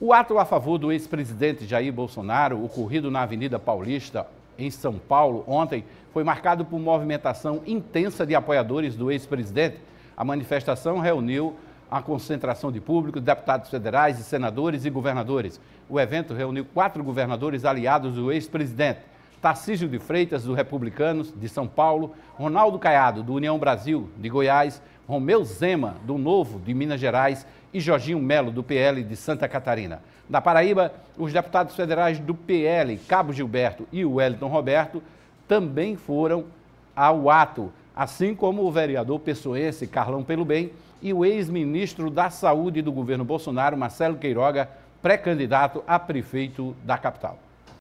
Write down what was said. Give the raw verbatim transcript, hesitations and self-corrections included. O ato a favor do ex-presidente Jair Bolsonaro, ocorrido na Avenida Paulista, em São Paulo, ontem, foi marcado por movimentação intensa de apoiadores do ex-presidente. A manifestação reuniu a concentração de público, deputados federais, senadores e governadores. O evento reuniu quatro governadores aliados do ex-presidente: Tarcísio de Freitas, do Republicanos, de São Paulo; Ronaldo Caiado, do União Brasil, de Goiás; Romeu Zema, do Novo, de Minas Gerais; e Jorginho Melo, do P L, de Santa Catarina. Na Paraíba, os deputados federais do P L, Cabo Gilberto e Wellington Roberto, também foram ao ato, assim como o vereador pessoense Carlão Pelo Bem e o ex-ministro da Saúde do governo Bolsonaro, Marcelo Queiroga, pré-candidato a prefeito da capital.